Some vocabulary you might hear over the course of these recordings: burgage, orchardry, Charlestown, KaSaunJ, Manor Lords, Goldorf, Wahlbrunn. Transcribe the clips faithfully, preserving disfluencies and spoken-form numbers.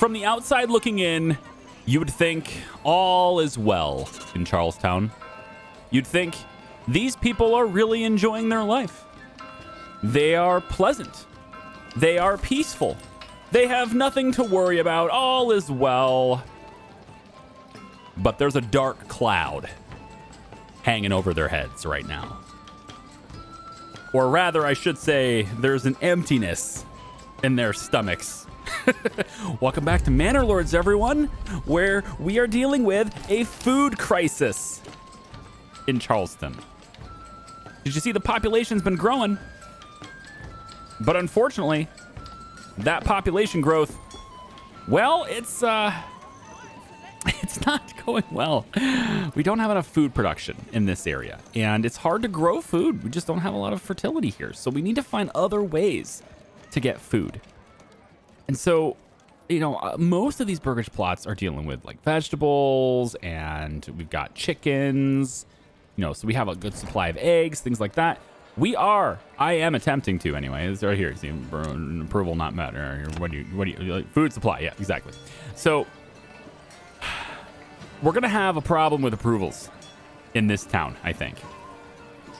From the outside looking in, you would think all is well in Charlestown. You'd think these people are really enjoying their life. They are pleasant. They are peaceful. They have nothing to worry about. All is well. But there's a dark cloud hanging over their heads right now. Or rather, I should say, there's an emptiness in their stomachs. Welcome back to Manor Lords, everyone, where we are dealing with a food crisis in Charleston. Did you see the population's been growing? But unfortunately, that population growth, well, it's uh, it's not going well. We don't have enough food production in this area, and it's hard to grow food. We just don't have a lot of fertility here, so we need to find other ways to get food. And so, you know, most of these burgage plots are dealing with like vegetables, and we've got chickens, you know, so we have a good supply of eggs, things like that. We are, I am attempting to anyway, it's right here, see, approval not met, what do you, what do you, like, food supply, yeah, exactly. So, we're gonna have a problem with approvals in this town, I think.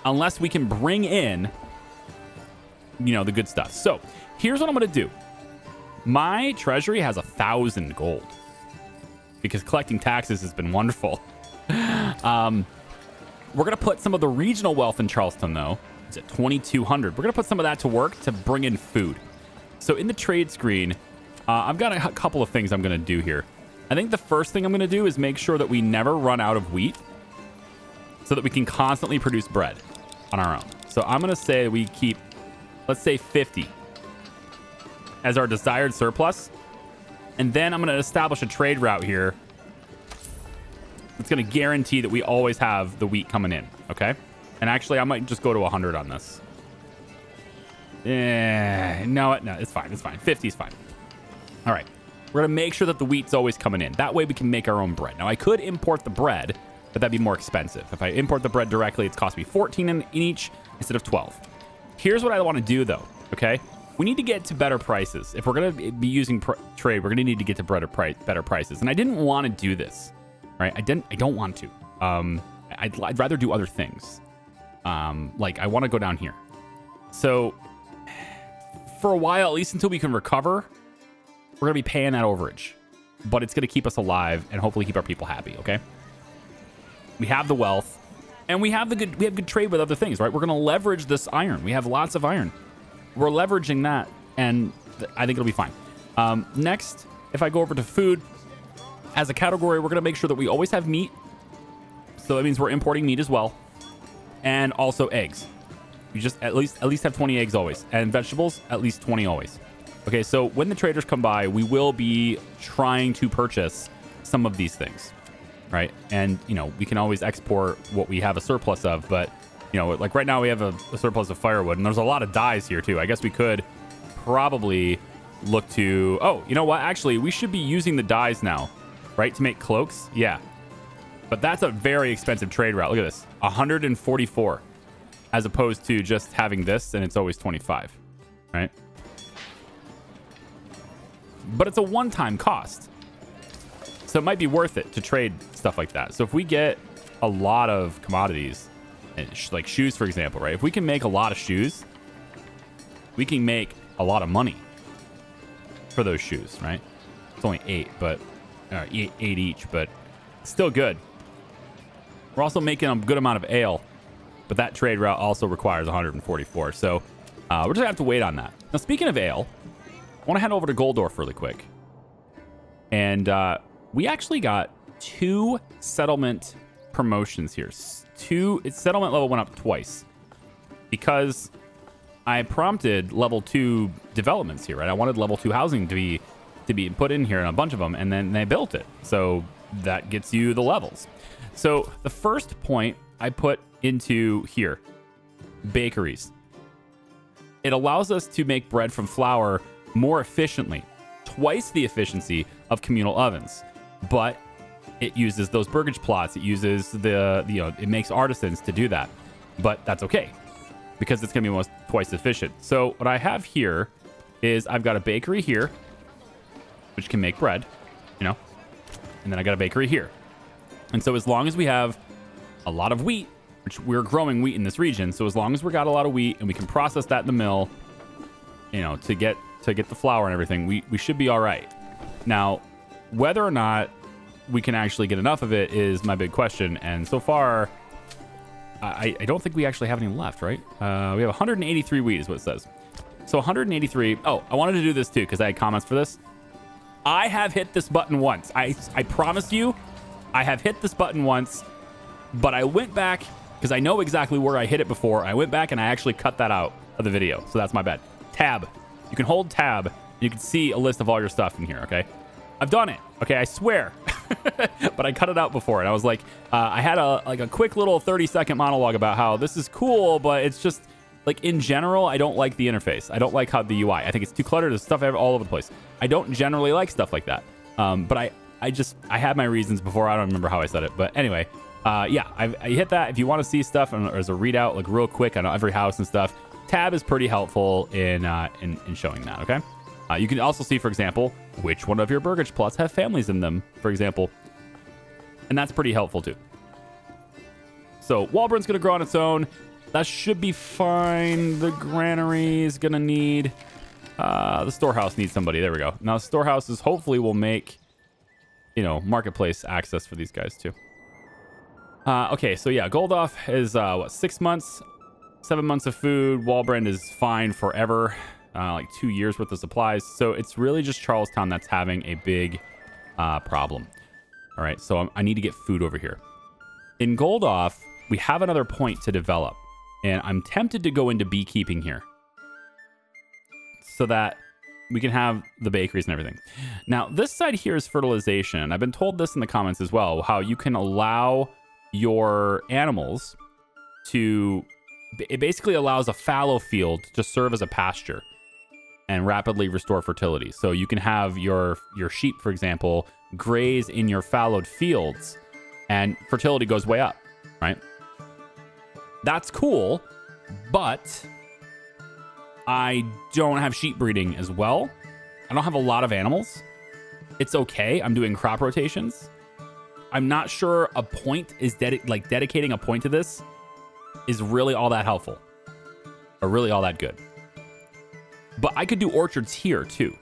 Unless we can bring in, you know, the good stuff. So, here's what I'm gonna do. My treasury has a thousand gold because collecting taxes has been wonderful. um, we're gonna put some of the regional wealth in Charleston though. It's at twenty-two hundred. We're gonna put some of that to work to bring in food. So in the trade screen, uh, I've got a couple of things I'm gonna do here. I think the first thing I'm gonna do is make sure that we never run out of wheat so that we can constantly produce bread on our own. So I'm gonna say we keep, let's say fifty as our desired surplus. And then I'm gonna establish a trade route here. It's gonna guarantee that we always have the wheat coming in, okay? And actually, I might just go to one hundred on this. Eh, no, no, it's fine. It's fine. fifty is fine. All right. We're going to make sure that the wheat's always coming in. That way we can make our own bread. Now, I could import the bread, but that'd be more expensive. If I import the bread directly, it's cost me fourteen in, in each instead of twelve. Here's what I want to do, though, okay? We need to get to better prices. If we're going to be using pr trade, we're going to need to get to pri better prices. And I didn't want to do this, right? I, didn't, I don't want to. Um, I'd, I'd rather do other things. Um, like I want to go down here. So for a while, at least until we can recover, we're going to be paying that overage, but it's going to keep us alive and hopefully keep our people happy. Okay. We have the wealth and we have the good, we have good trade with other things, right? We're going to leverage this iron. We have lots of iron. We're leveraging that. And th I think it'll be fine. Um, next, if I go over to food as a category, we're going to make sure that we always have meat. So that means we're importing meat as well. And also eggs. You just at least at least have twenty eggs always, and vegetables at least twenty always. Okay, so when the traders come by, we will be trying to purchase some of these things, right? And you know, we can always export what we have a surplus of, but you know, like right now we have a, a surplus of firewood, and there's a lot of dyes here too. I guess we could probably look to, oh, you know what? Actually, we should be using the dyes now, right, to make cloaks. Yeah. But that's a very expensive trade route. Look at this, one hundred forty-four, as opposed to just having this, and it's always twenty-five, right? But it's a one-time cost, so it might be worth it to trade stuff like that. So if we get a lot of commodities, and sh like shoes, for example, right? If we can make a lot of shoes, we can make a lot of money for those shoes, right? It's only eight, but uh, eight, eight each, but still good. We're also making a good amount of ale, but that trade route also requires one hundred forty-four. So uh, we're just gonna have to wait on that. Now, speaking of ale, I want to head over to Goldorf really quick. And uh, we actually got two settlement promotions here. Two, its settlement level went up twice because I prompted level two developments here, right? I wanted level two housing to be to be put in here and a bunch of them, and then they built it. So that gets you the levels. So the first point I put into here, bakeries. It allows us to make bread from flour more efficiently, twice the efficiency of communal ovens, but it uses those burgage plots. It uses the, you know, it makes artisans to do that, but that's okay because it's going to be almost twice efficient. So what I have here is I've got a bakery here, which can make bread, you know, and then I got a bakery here. And so as long as we have a lot of wheat, which we're growing wheat in this region, so as long as we got a lot of wheat and we can process that in the mill, you know, to get to get the flour and everything, we, we should be all right. Now, whether or not we can actually get enough of it is my big question. And so far, I, I don't think we actually have any left, right? Uh, we have one hundred eighty-three wheat is what it says. So one hundred eighty-three. Oh, I wanted to do this too because I had comments for this. I have hit this button once. I, I promise you, I have hit this button once, but I went back because I know exactly where I hit it before. I went back and I actually cut that out of the video. So that's my bad. Tab. You can hold tab and you can see a list of all your stuff in here, okay? I've done it, okay? I swear. But I cut it out before, and I was like, uh, I had a like a quick little thirty second monologue about how this is cool, but it's just like, in general, I don't like the interface. I don't like how the U I, I think it's too cluttered. There's stuff all over the place. I don't generally like stuff like that. Um, but I, I just, I had my reasons before. I don't remember how I said it, but anyway, uh, yeah, I, I hit that. If you want to see stuff and there's a readout like real quick on every house and stuff, tab is pretty helpful in, uh, in, in showing that, okay? Uh, you can also see, for example, which one of your burgage plots have families in them, for example. And that's pretty helpful, too. So Wahlbrunn's going to grow on its own. That should be fine. The granary is going to need... Uh, the storehouse needs somebody. There we go. Now, storehouses hopefully will make, you know, marketplace access for these guys, too. Uh, okay, so yeah, Goldorf is, uh, what, six months? Seven months of food. Wahlbrunn is fine forever. Uh, like two years worth of supplies. So it's really just Charlestown that's having a big uh, problem. All right, so I'm, I need to get food over here. In Goldorf, we have another point to develop, and I'm tempted to go into beekeeping here so that we can have the bakeries and everything. Now, this side here is fertilization. I've been told this in the comments as well, how you can allow your animals to... It basically allows a fallow field to serve as a pasture and rapidly restore fertility. So you can have your your sheep, for example, graze in your fallowed fields and fertility goes way up, right? That's cool, but I don't have sheep breeding as well. I don't have a lot of animals. It's okay. I'm doing crop rotations. I'm not sure a point is ded- like dedicating a point to this is really all that helpful or really all that good. But I could do orchards here too.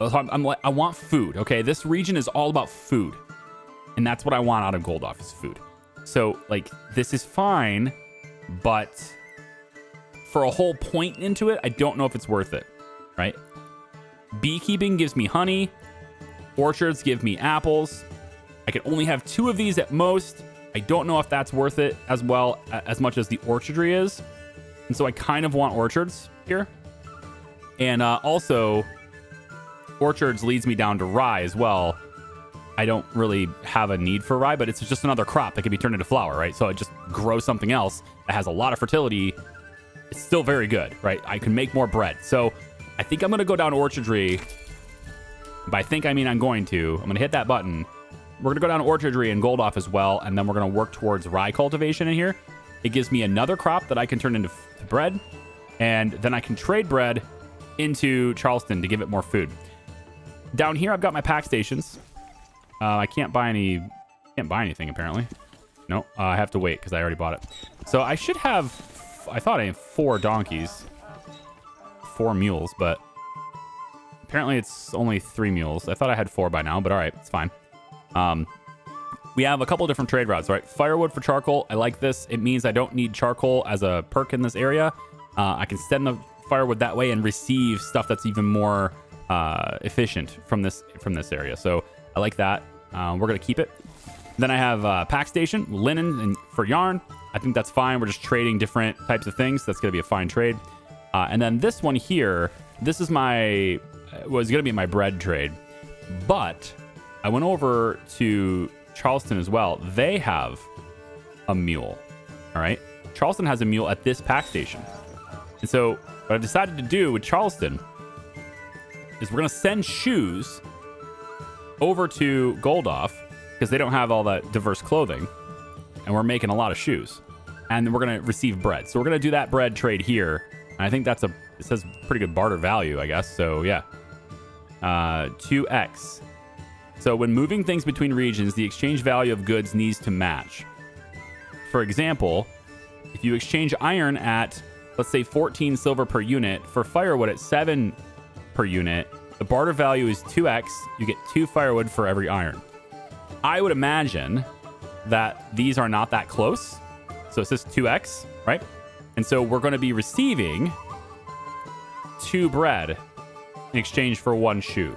I'm, I'm like, I want food. Okay. This region is all about food. And that's what I want out of Goldorf is food. So like this is fine, but for a whole point into it, I don't know if it's worth it. Right. Beekeeping gives me honey. Orchards give me apples. I can only have two of these at most. I don't know if that's worth it as well as much as the orchardry is. And so I kind of want orchards here. And uh, also, orchards leads me down to rye as well. I don't really have a need for rye, but it's just another crop that can be turned into flour, right? So I just grow something else that has a lot of fertility. It's still very good, right? I can make more bread. So I think I'm going to go down orchardry. By think, I mean I'm going to. I'm going to hit that button. We're going to go down orchardry and Goldorf as well, and then we're going to work towards rye cultivation in here. It gives me another crop that I can turn into bread, and then I can trade bread into Charleston to give it more food. Down here, I've got my pack stations. Uh, I can't buy any, can't buy anything apparently. No, uh, I have to wait because I already bought it. So I should have, I thought I had four donkeys, four mules, but apparently it's only three mules. I thought I had four by now, but all right, it's fine. Um, we have a couple different trade routes, right? Firewood for charcoal. I like this. It means I don't need charcoal as a perk in this area. Uh, I can send the firewood that way and receive stuff that's even more uh, efficient from this from this area. So I like that. Uh, we're gonna keep it. Then I have uh, pack station, linen and for yarn. I think that's fine. We're just trading different types of things. That's gonna be a fine trade. Uh, and then this one here, this is my was gonna be my bread trade, but I went over to Charleston as well. They have a mule, all right? Charleston has a mule at this pack station. And so what I decided to do with Charleston is we're going to send shoes over to Goldorf because they don't have all that diverse clothing. And we're making a lot of shoes. And then we're going to receive bread. So we're going to do that bread trade here. And I think that's a, it says pretty good barter value, I guess. So yeah. uh, two x. So when moving things between regions, the exchange value of goods needs to match. For example, if you exchange iron at, let's say, fourteen silver per unit for firewood at seven per unit, the barter value is two x. You get two firewood for every iron. I would imagine that these are not that close. So it's just two x, right? And so we're going to be receiving two bread in exchange for one shoe.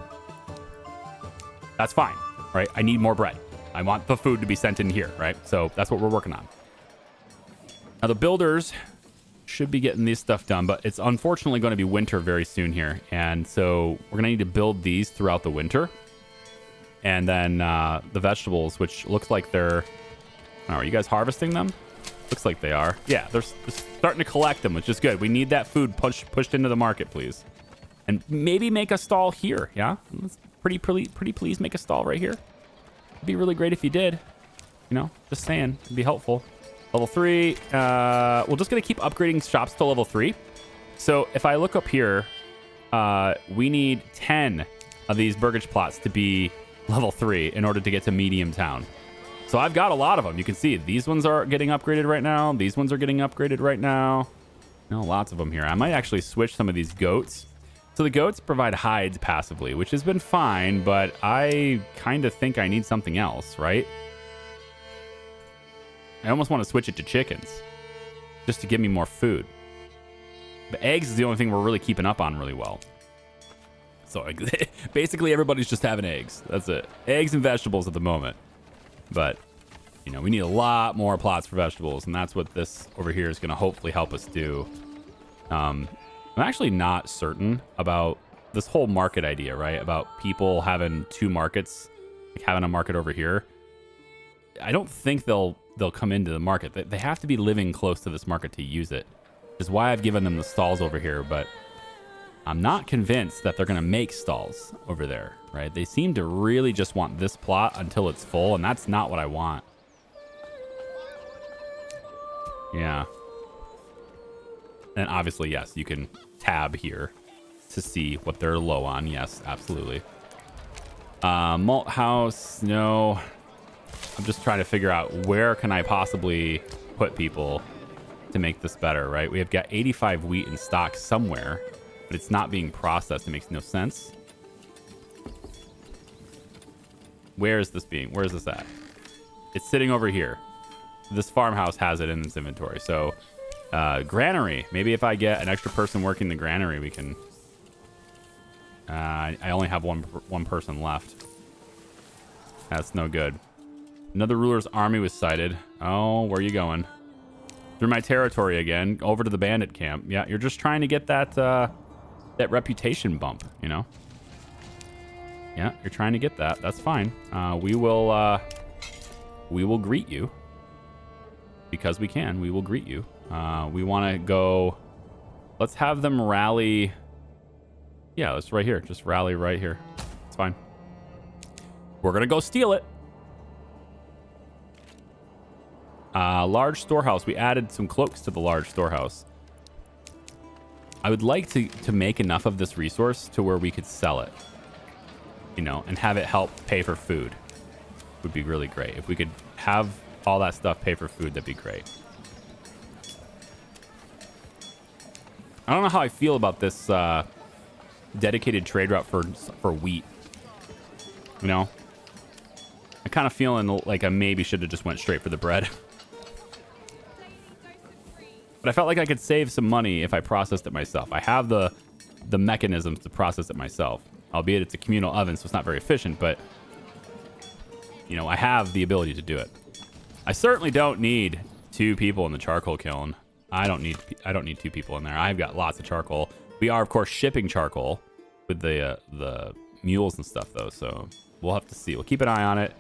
That's fine, right? I need more bread. I want the food to be sent in here, right? So that's what we're working on. Now the builders should be getting this stuff done, but it's unfortunately going to be winter very soon here. And so we're going to need to build these throughout the winter. And then uh, the vegetables, which looks like they're... Oh, are you guys harvesting them? Looks like they are. Yeah, they're, they're starting to collect them, which is good. We need that food push, pushed into the market, please. And maybe make a stall here, yeah? Let's pretty, pretty, pretty please make a stall right here. It'd be really great if you did. You know, just saying. It'd be helpful. Level three. Uh, we're just going to keep upgrading shops to level three. So if I look up here, uh, we need ten of these burgage plots to be... level three in order to get to medium town. So I've got a lot of them. You can see these ones are getting upgraded right now. These ones are getting upgraded right now. No, lots of them here. I might actually switch some of these goats. So the goats provide hides passively, which has been fine, but I kind of think I need something else, right? I almost want to switch it to chickens just to give me more food. The eggs is the only thing we're really keeping up on really well. So basically everybody's just having eggs. That's it. Eggs and vegetables at the moment. But, you know, we need a lot more plots for vegetables. And that's what this over here is going to hopefully help us do. Um, I'm actually not certain about this whole market idea, right? About people having two markets, like having a market over here. I don't think they'll they'll come into the market. They, they have to be living close to this market to use it. Which is why I've given them the stalls over here, but... I'm not convinced that they're going to make stalls over there, right? They seem to really just want this plot until it's full, and that's not what I want. Yeah. And obviously, yes, you can tab here to see what they're low on. Yes, absolutely. Uh, malt house, no. I'm just trying to figure out where can I possibly put people to make this better, right? We have got eighty-five wheat in stock somewhere. But it's not being processed. It makes no sense. Where is this being? Where is this at? It's sitting over here. This farmhouse has it in its inventory. So uh, granary. Maybe if I get an extra person working the granary, we can... Uh, I only have one, one person left. That's no good. Another ruler's army was sighted. Oh, where are you going? Through my territory again. Over to the bandit camp. Yeah, you're just trying to get that... Uh, that reputation bump, you know? Yeah, you're trying to get that. That's fine. Uh, we will, uh, we will greet you because we can. We will greet you. Uh, we want to go. Let's have them rally. Yeah, it's right here. Just rally right here. It's fine. We're gonna go steal it. Uh, large storehouse. We added some cloaks to the large storehouse. I would like to, to make enough of this resource to where we could sell it, you know, and have it help pay for food. Would be really great. If we could have all that stuff pay for food, that'd be great. I don't know how I feel about this uh, dedicated trade route for, for wheat, you know? I'm kind of feeling like I maybe should have just went straight for the bread. But I felt like I could save some money if I processed it myself. I have the the mechanisms to process it myself. Albeit it's a communal oven, so it's not very efficient, but you know, I have the ability to do it. I certainly don't need two people in the charcoal kiln. I don't need I don't need two people in there. I've got lots of charcoal. We are of course shipping charcoal with the uh, the mules and stuff though, so we'll have to see. We'll keep an eye on it.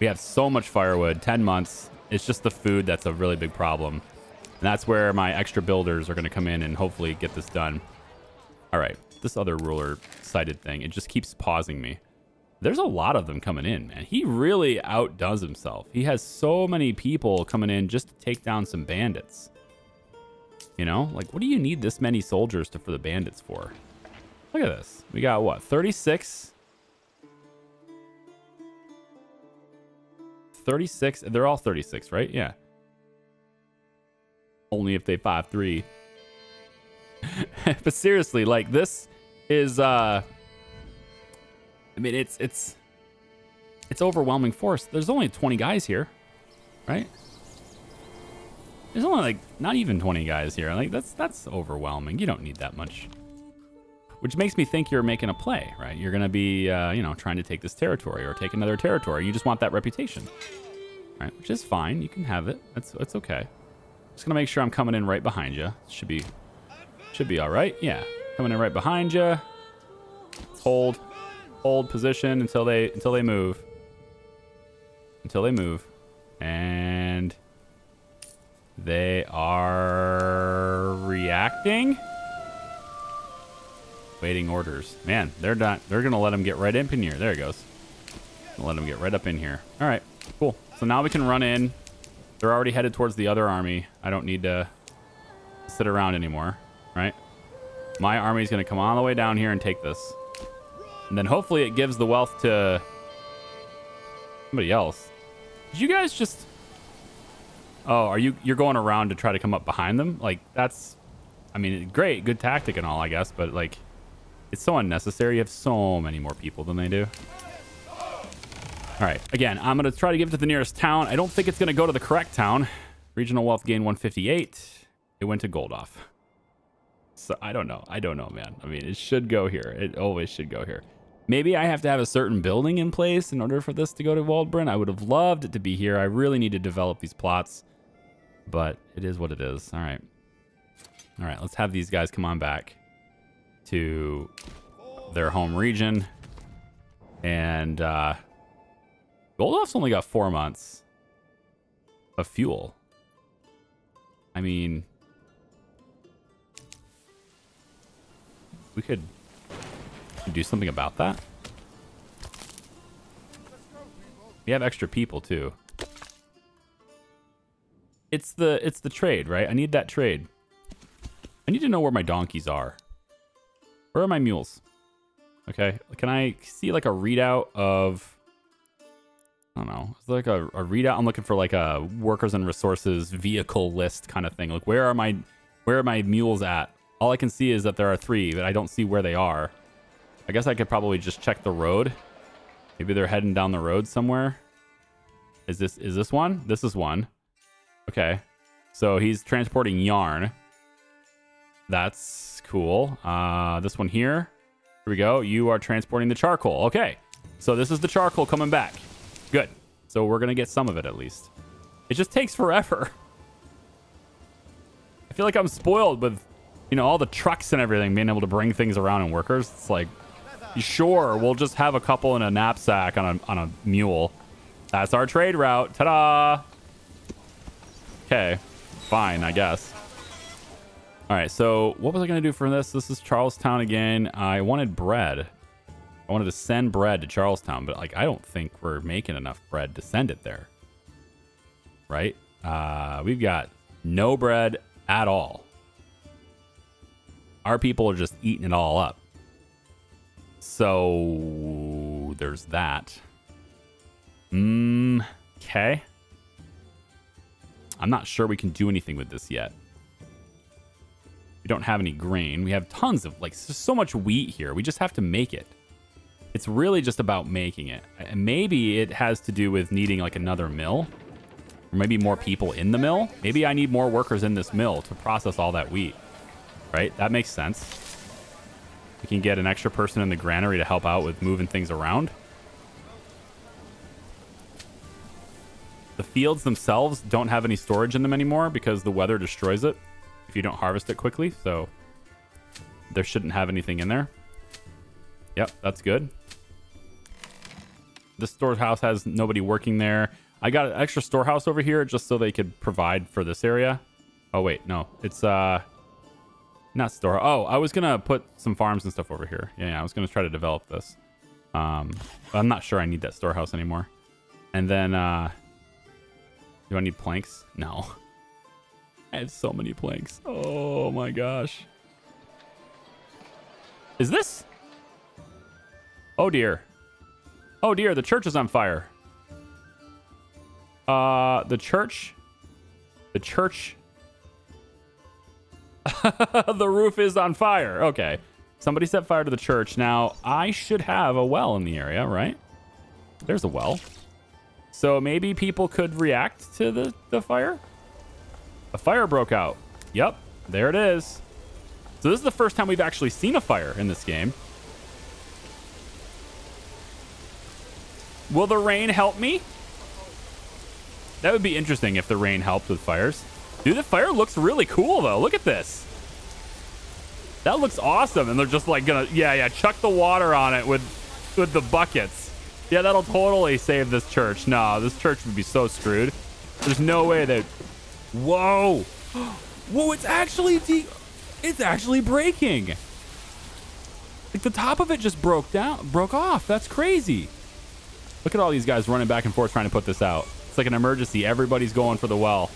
We have so much firewood, ten months. It's just the food that's a really big problem. And that's where my extra builders are going to come in and hopefully get this done. All right. This other ruler-sided thing, it just keeps pausing me. There's a lot of them coming in, man. He really outdoes himself. He has so many people coming in just to take down some bandits. You know? Like, what do you need this many soldiers to, for the bandits for? Look at this. We got what? thirty-six. thirty-six. They're all thirty-six, right? Yeah. Only if they five three. But seriously, like this is uh I mean it's it's it's overwhelming force. There's only twenty guys here, right? There's only like not even twenty guys here. Like that's that's overwhelming. You don't need that much. Which makes me think you're making a play, right? You're gonna be uh, you know, trying to take this territory or take another territory. You just want that reputation. Right, which is fine. You can have it. That's that's okay. Just gonna make sure I'm coming in right behind you. Should be should be all right. Yeah. Coming in right behind you. Hold hold position until they until they move. Until they move. And they are reacting. Waiting orders. Man, they're not they're gonna let them get right up in here. There it goes. Let them get right up in here. All right, cool. So now we can run in. They're already headed towards the other army. I don't need to sit around anymore, right? My army's gonna come all the way down here and take this. And then hopefully it gives the wealth to somebody else. Did you guys just... Oh, are you you're going around to try to come up behind them? Like that's, I mean, great, good tactic and all, I guess, but like it's so unnecessary. You have so many more people than they do. All right, again, I'm gonna try to give it to the nearest town. I don't think it's gonna go to the correct town. Regional wealth gain one fifty-eight. It went to Goldorf. So I don't know. I don't know, man. I mean, it should go here. It always should go here. Maybe I have to have a certain building in place in order for this to go to Wahlbrunn. I would have loved it to be here. I really need to develop these plots. But it is what it is. All right. All right, let's have these guys come on back to their home region. And uh, Goldorf's only got four months of fuel. I mean, we could do something about that. We have extra people too. It's the it's the trade, right? I need that trade. I need to know where my donkeys are. Where are my mules? Okay, can I see like a readout of? I don't know. It's like a, a readout. I'm looking for like a workers and resources vehicle list kind of thing. Like where are my where are my mules at? All I can see is that there are three, but I don't see where they are. I guess I could probably just check the road. Maybe they're heading down the road somewhere. Is this is this one? This is one. Okay, so he's transporting yarn. That's cool. Uh, this one here. Here we go. You are transporting the charcoal. Okay, so this is the charcoal coming back. Good. So we're going to get some of it at least. It just takes forever. I feel like I'm spoiled with, you know, all the trucks and everything being able to bring things around and workers. It's like, sure, we'll just have a couple in a knapsack on a, on a mule. That's our trade route. Ta-da! Okay, fine, I guess. All right, so what was I going to do for this? This is Charlestown again. I wanted bread. I wanted to send bread to Charlestown, but like I don't think we're making enough bread to send it there. Right? Uh, we've got no bread at all. Our people are just eating it all up. So there's that. Mm, okay. I'm not sure we can do anything with this yet. We don't have any grain. We have tons of, like, so much wheat here. We just have to make it. It's really just about making it. Maybe it has to do with needing, like, another mill. Or maybe more people in the mill. Maybe I need more workers in this mill to process all that wheat. Right? That makes sense. We can get an extra person in the granary to help out with moving things around. The fields themselves don't have any storage in them anymore because the weather destroys it if you don't harvest it quickly. So there shouldn't have anything in there. Yep, that's good. This storehouse has nobody working there. I got an extra storehouse over here just so they could provide for this area. Oh, wait, no, it's uh, not store. Oh, I was going to put some farms and stuff over here. Yeah, yeah I was going to try to develop this. Um, I'm not sure I need that storehouse anymore. And then... Uh, Do I need planks? No. I have so many planks. Oh my gosh. Is this? Oh dear. Oh dear, the church is on fire. Uh, the church? The church? The roof is on fire. Okay. Somebody set fire to the church. Now, I should have a well in the area, right? There's a well. So maybe people could react to the, the fire? A fire broke out. Yep. There it is. So this is the first time we've actually seen a fire in this game. Will the rain help me? That would be interesting if the rain helped with fires. Dude, the fire looks really cool, though. Look at this. That looks awesome. And they're just like gonna, yeah, yeah, chuck the water on it with with the buckets. Yeah, that'll totally save this church. No, this church would be so screwed. There's no way that, whoa. Whoa, it's actually, de it's actually breaking. Like the top of it just broke down, broke off. That's crazy. Look at all these guys running back and forth trying to put this out. It's like an emergency. Everybody's going for the well.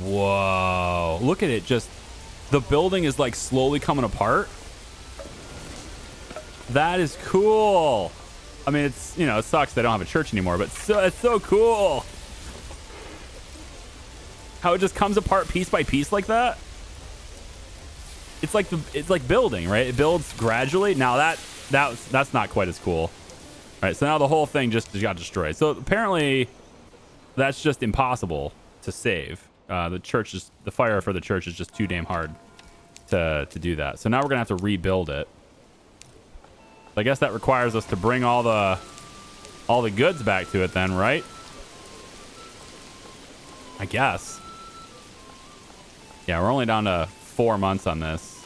Whoa, look at it. Just the building is like slowly coming apart. That is cool. I mean, it's, you know, it sucks they don't have a church anymore, but so it's so cool how it just comes apart piece by piece like that. It's like the, it's like building, right? It builds gradually. Now that that that's not quite as cool. All right, so now the whole thing just got destroyed. So apparently that's just impossible to save. Uh, the church is, the fire for the church is just too damn hard to, to do that. So now we're going to have to rebuild it. I guess that requires us to bring all the, all the goods back to it then, right? I guess. Yeah, we're only down to four months on this.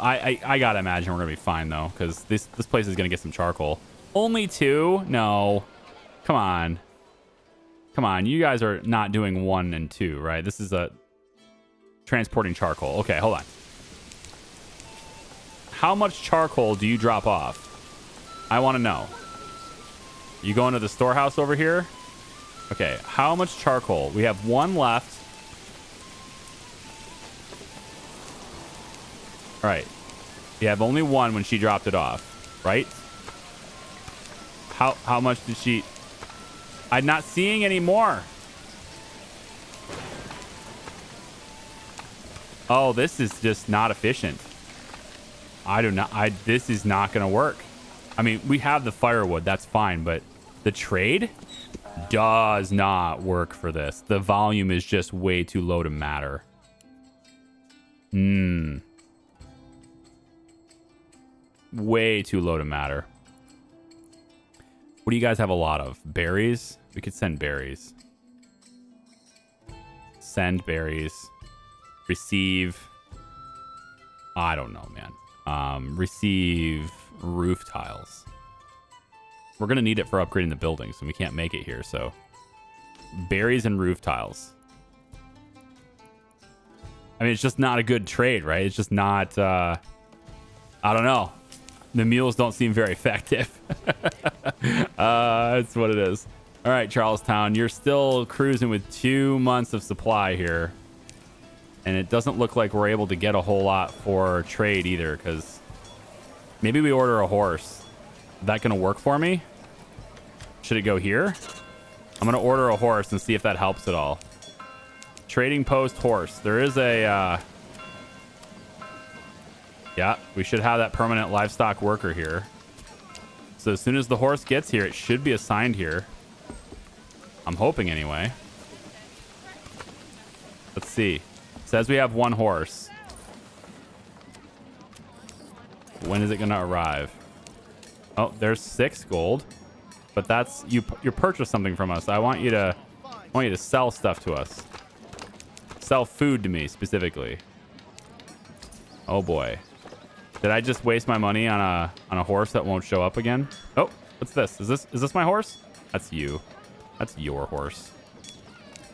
I, I, I got to imagine we're going to be fine though, because this, this place is going to get some charcoal. Only two? No. Come on. Come on, you guys are not doing one and two, right? This is a transporting charcoal. Okay, hold on. How much charcoal do you drop off? I want to know. You going to the storehouse over here? Okay, how much charcoal? We have one left. All right. We have only one when she dropped it off, right? How, how much did she... I'm not seeing any more. Oh, this is just not efficient. I do not, I, this is not gonna work. I mean, we have the firewood, that's fine, but the trade does not work for this. The volume is just way too low to matter. Hmm. Way too low to matter. What do you guys have a lot of? Berries? We could send berries. Send berries. Receive. I don't know, man. Um, receive roof tiles. We're going to need it for upgrading the buildings, and we can't make it here, so. Berries and roof tiles. I mean, it's just not a good trade, right? It's just not... Uh, I don't know. The mules don't seem very effective. uh, that's what it is. All right, Charlestown, you're still cruising with two months of supply here. And it doesn't look like we're able to get a whole lot for trade either, because maybe we order a horse. Is that going to work for me? Should it go here? I'm going to order a horse and see if that helps at all. Trading post horse. There is a... Uh, Yeah, we should have that permanent livestock worker here. So as soon as the horse gets here, it should be assigned here. I'm hoping anyway. Let's see. It says we have one horse. When is it going to arrive? Oh, there's six gold. But that's you you purchased something from us. I want you to I want you to sell stuff to us. Sell food to me specifically. Oh boy. Did I just waste my money on a on a horse that won't show up again? Oh, what's this? Is this is this my horse? That's you. That's your horse.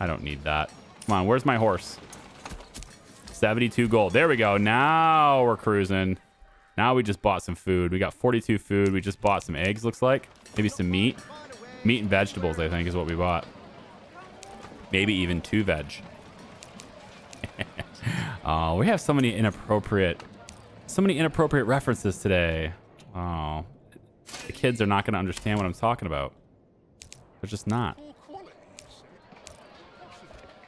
I don't need that. Come on, where's my horse? seventy-two gold. There we go. Now we're cruising. Now we just bought some food. We got forty-two food. We just bought some eggs, looks like. Maybe some meat. Meat and vegetables, I think, is what we bought. Maybe even two veg. Oh, we have so many inappropriate, so many inappropriate references today. Oh, the kids are not going to understand what I'm talking about. They're just not.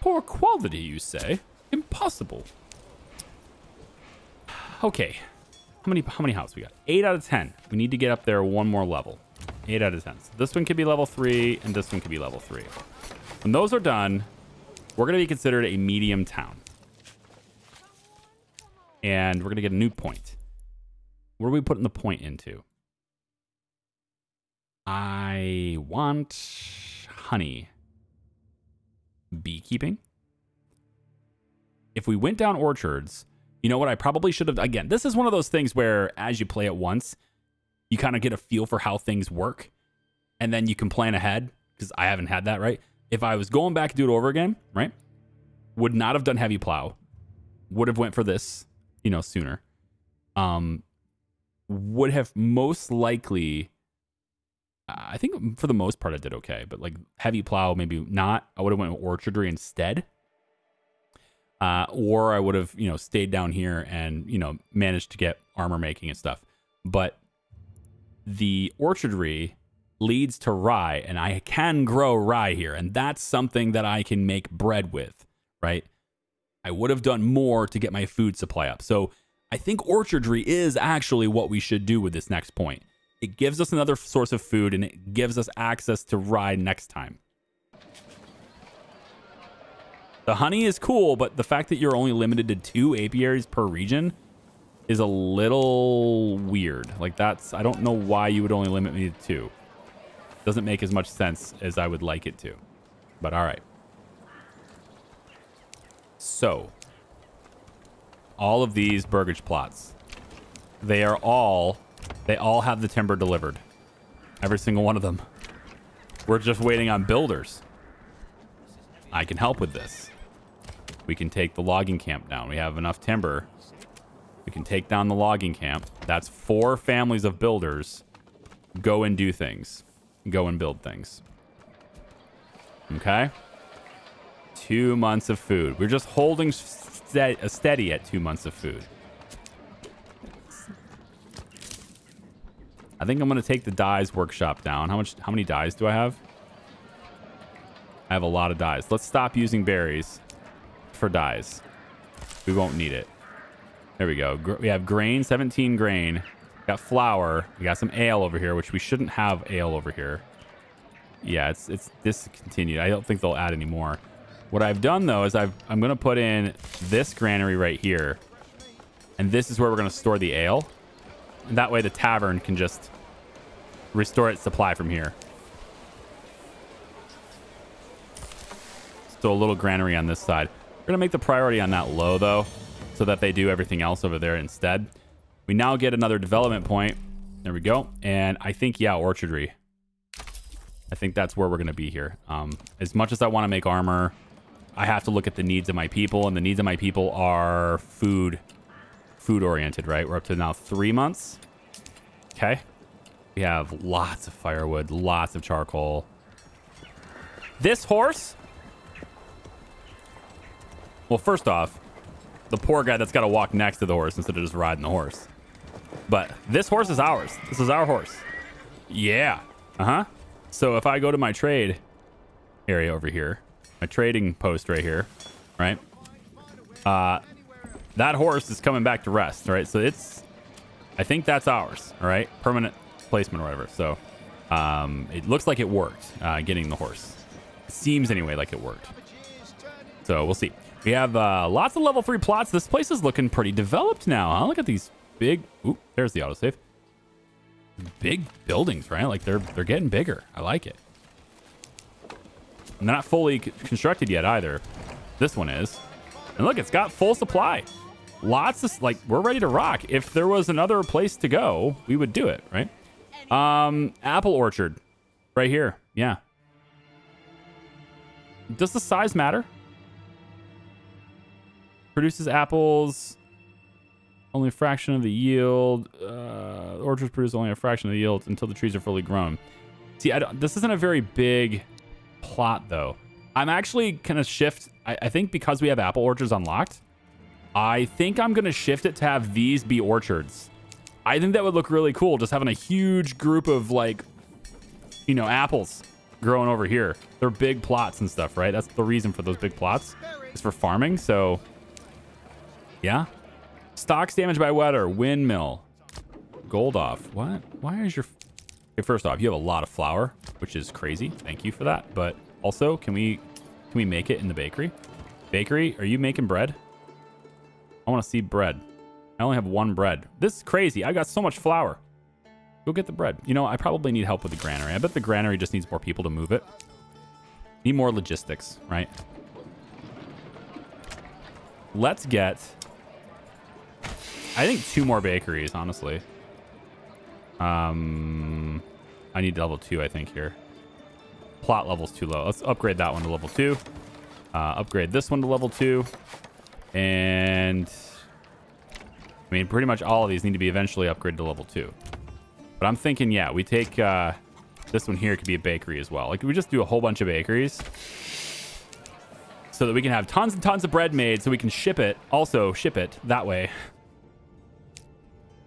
Poor quality, you say? Impossible. Okay. How many how many houses we got? eight out of ten. We need to get up there one more level. eight out of ten. So this one could be level three and this one could be level three. When those are done, we're going to be considered a medium town. And we're going to get a new point. Where are we putting the point into? I want honey. Beekeeping. If we went down orchards, you know what? I probably should have, again, this is one of those things where as you play it once, you kind of get a feel for how things work and then you can plan ahead, because I haven't had that, right? If I was going back to do it over again, right? Would not have done heavy plow. Would have went for this, you know, sooner. Um, would have most likely, uh, I think for the most part I did okay, but like heavy plow, maybe not. I would have went with orchardry instead. Uh, or I would have, you know, stayed down here and, you know, managed to get armor making and stuff. But the orchardry leads to rye, and I can grow rye here. And that's something that I can make bread with, right? I would have done more to get my food supply up. So I think orchardry is actually what we should do with this next point. It gives us another source of food, and it gives us access to rye next time. The honey is cool, but the fact that you're only limited to two apiaries per region is a little weird. Like that's, I don't know why you would only limit me to two. Doesn't make as much sense as I would like it to, but all right. So all of these burgage plots, they are all, they all have the timber delivered. Every single one of them. We're just waiting on builders. I can help with this. We can take the logging camp down. We have enough timber. We can take down the logging camp. That's four families of builders. Go and do things. Go and build things. Okay. Two months of food. We're just holding ste- steady at two months of food. I think I'm going to take the dyes workshop down. How much? How many dyes do I have? I have a lot of dyes. Let's stop using berries for dyes. We won't need it. There we go. We have grain, seventeen grain. We got flour. We got some ale over here, which we shouldn't have ale over here. Yeah, it's it's discontinued. I don't think they'll add any more. What I've done, though, is I've, I'm going to put in this granary right here. And this is where we're going to store the ale. And that way the tavern can just restore its supply from here. So a little granary on this side. We're going to make the priority on that low, though, so that they do everything else over there instead. We now get another development point. There we go. And I think, yeah, orchardry. I think that's where we're going to be here. Um, as much as I want to make armor, I have to look at the needs of my people, and the needs of my people are food, food oriented, right? We're up to now three months. Okay. We have lots of firewood, lots of charcoal. This horse... Well, first off, the poor guy that's got to walk next to the horse instead of just riding the horse. But this horse is ours. This is our horse. Yeah. Uh-huh. So if I go to my trade area over here, my trading post right here, right? Uh, that horse is coming back to rest, right? So it's, I think that's ours, all right? Permanent placement or whatever. So um, it looks like it worked, uh, getting the horse. It seems anyway like it worked. So we'll see. We have uh, lots of level three plots. This place is looking pretty developed now, huh? Look at these big, ooh, there's the autosave. Big buildings, right? Like they're they're getting bigger. I like it. And they're not fully constructed yet either. This one is. And look, it's got full supply. Lots of, like, we're ready to rock. If there was another place to go, we would do it, right? Um, apple orchard right here. Yeah. Does the size matter? Produces apples, only a fraction of the yield. Uh, orchards produce only a fraction of the yield until the trees are fully grown. See, I don't, this isn't a very big plot, though. I'm actually going to shift, I, I think because we have apple orchards unlocked, I think I'm going to shift it to have these be orchards. I think that would look really cool, just having a huge group of, like, you know, apples growing over here. They're big plots and stuff, right? That's the reason for those big plots, is for farming. So, yeah. Stocks damaged by weather. Windmill. Goldorf. What? Why is your... Okay, first off, you have a lot of flour, which is crazy. Thank you for that. But also, can we can we make it in the bakery? Bakery, are you making bread? I want to see bread. I only have one bread. This is crazy. I've got so much flour. Go get the bread. You know, I probably need help with the granary. I bet the granary just needs more people to move it. Need more logistics, right? Let's get, I think, two more bakeries, honestly. Um, I need level two, I think, here. Plot level's too low. Let's upgrade that one to level two. Uh, upgrade this one to level two. And I mean, pretty much all of these need to be eventually upgraded to level two. But I'm thinking, yeah, we take uh, this one here could be a bakery as well. Like, we just do a whole bunch of bakeries so that we can have tons and tons of bread made so we can ship it. Also ship it that way.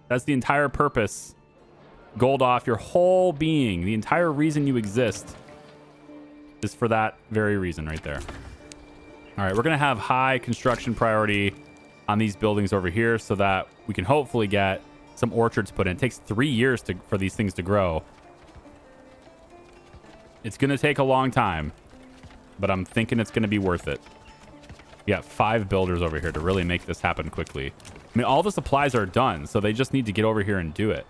That's the entire purpose. Goldorf, your whole being, the entire reason you exist is for that very reason right there. All right, we're going to have high construction priority on these buildings over here so that we can hopefully get some orchards put in. It takes three years to, for these things to grow. It's going to take a long time, but I'm thinking it's going to be worth it. We got five builders over here to really make this happen quickly. I mean, all the supplies are done, so they just need to get over here and do it.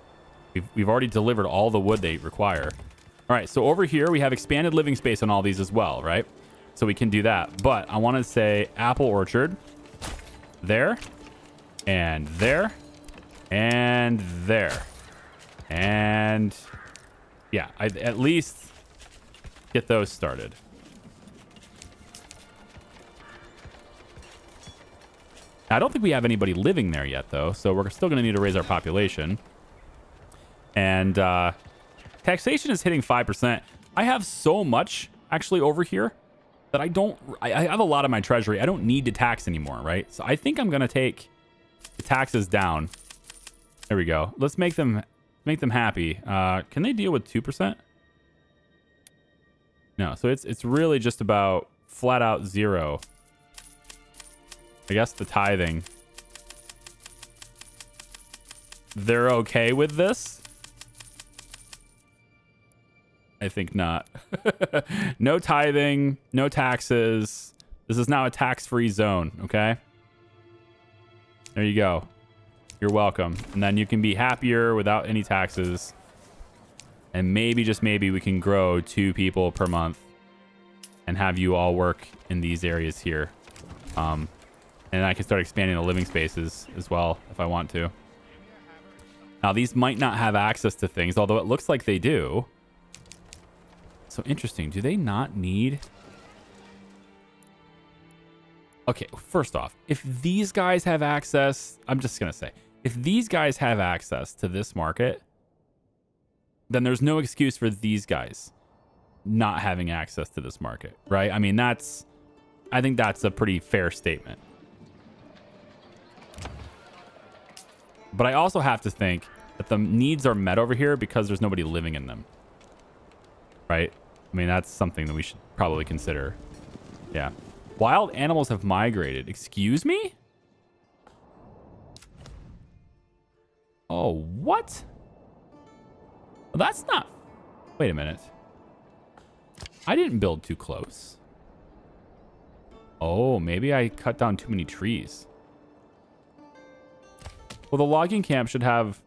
We've, we've already delivered all the wood they require. All right, so over here, we have expanded living space on all these as well, right? So we can do that. But I want to say apple orchard there and there and there. And yeah, I'd at least get those started. I don't think we have anybody living there yet, though. So we're still going to need to raise our population. And uh, taxation is hitting five percent. I have so much actually over here that I don't, I, I have a lot of my treasury. I don't need to tax anymore, right? So I think I'm going to take the taxes down. There we go. Let's make them, make them happy. Uh, can they deal with two percent? No. So it's, it's really just about flat out zero. I guess the tithing. They're okay with this? I think not. No tithing, no taxes. This is now a tax-free zone, okay? There you go. You're welcome. And then you can be happier without any taxes. And maybe, just maybe, we can grow two people per month and have you all work in these areas here. Um, and I can start expanding the living spaces as well if I want to. Now, these might not have access to things, although it looks like they do. So interesting. Do they not need... Okay, first off, if these guys have access, I'm just going to say, if these guys have access to this market, then there's no excuse for these guys not having access to this market, right? I mean, that's, I think that's a pretty fair statement. But I also have to think that the needs are met over here because there's nobody living in them, right? I mean, that's something that we should probably consider. Yeah. Wild animals have migrated. Excuse me? Oh, what? Well, that's not... Wait a minute. I didn't build too close. Oh, maybe I cut down too many trees. Well, the logging camp should have...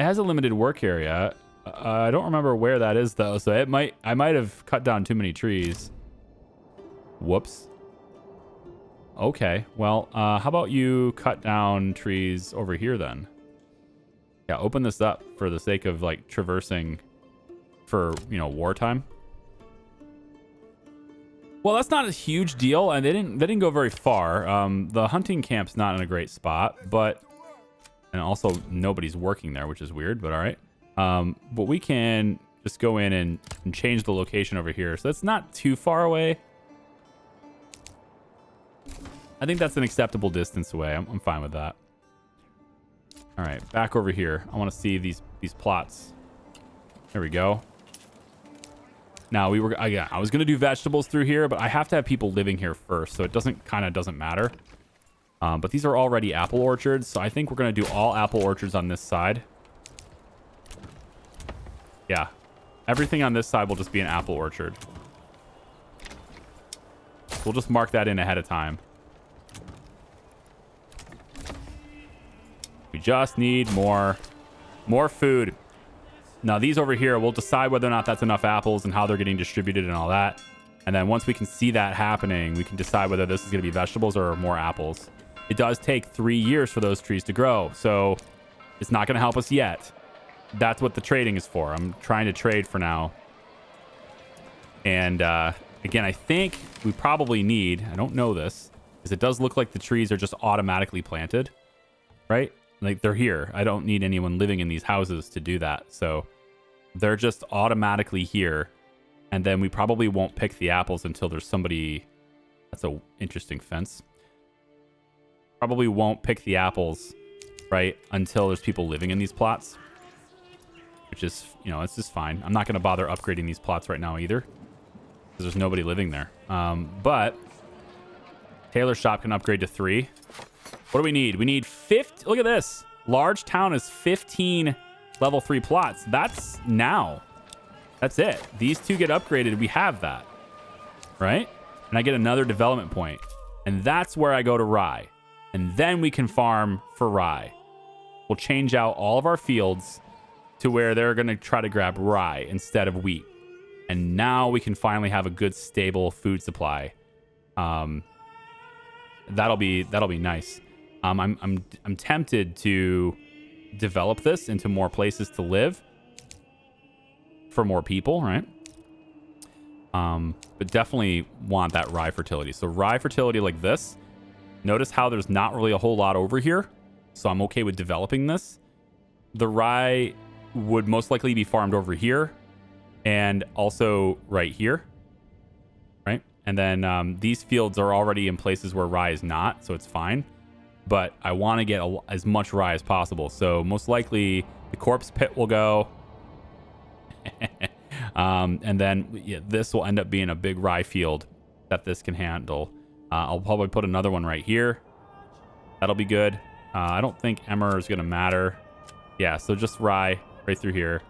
It has a limited work area. Uh, I don't remember where that is, though, so it might... I might have cut down too many trees. Whoops. Okay, well, uh, how about you cut down trees over here, then? Yeah, open this up for the sake of, like, traversing for, you know, wartime. Well, that's not a huge deal, and they didn't, they didn't go very far. Um, the hunting camp's not in a great spot, but... And also, nobody's working there, which is weird, but all right. Um, but we can just go in and, and change the location over here. So that's not too far away. I think that's an acceptable distance away. I'm, I'm fine with that. All right, back over here. I want to see these these plots. There we go. Now we were. I, yeah, I was gonna do vegetables through here, but I have to have people living here first, so it doesn't kind of doesn't matter. Um, but these are already apple orchards, so I think we're gonna do all apple orchards on this side. Yeah, everything on this side will just be an apple orchard. We'll just mark that in ahead of time. We just need more, more food. Now these over here, we'll decide whether or not that's enough apples and how they're getting distributed and all that. And then once we can see that happening, we can decide whether this is going to be vegetables or more apples. It does take three years for those trees to grow, so it's not going to help us yet. That's what the trading is for. I'm trying to trade for now. And uh, again, I think we probably need, I don't know this, because it does look like the trees are just automatically planted, right? Like they're here. I don't need anyone living in these houses to do that. So they're just automatically here. And then we probably won't pick the apples until there's somebody. That's an interesting fence. Probably won't pick the apples, right? Until there's people living in these plots, which is, you know, it's just fine. I'm not going to bother upgrading these plots right now either, because there's nobody living there. Um, but Taylor's shop can upgrade to three. What do we need? We need fifty. Look at this. Large town is fifteen level three plots. That's now. That's it. These two get upgraded. We have that, right? And I get another development point. And that's where I go to rye. And then we can farm for rye. We'll change out all of our fields to where they're going to try to grab rye instead of wheat. And now we can finally have a good, stable food supply. Um, that'll be that'll be nice. Um, I'm, I'm, I'm tempted to develop this into more places to live for more people, right? Um, but definitely want that rye fertility. So rye fertility like this. Notice how there's not really a whole lot over here. So I'm okay with developing this. The rye would most likely be farmed over here and also right here, right? And then um, these fields are already in places where rye is not, so it's fine. But I want to get a, as much rye as possible. So most likely the corpse pit will go. um, and then yeah, this will end up being a big rye field that this can handle. Uh, I'll probably put another one right here. That'll be good. Uh, I don't think emmer is going to matter. Yeah, so just rye right through here.